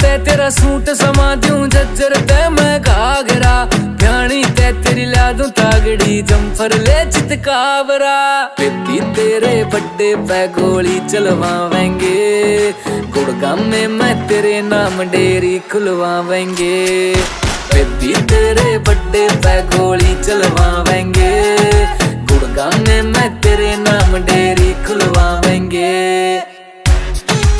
ते तेरा सूट समा दूं जज्जर पे मैं घाघरा प्याणी ते तेरी ला दूं तागड़ी जम्फर ले चितकावरा। बेबी तेरे बड्डे पे गोली चलवावेंगे, गुड़गामे मैं तेरे नाम डेरी खुलवावेंगे। बेबी तेरे बड्डे पे गोली चलवावेंगे।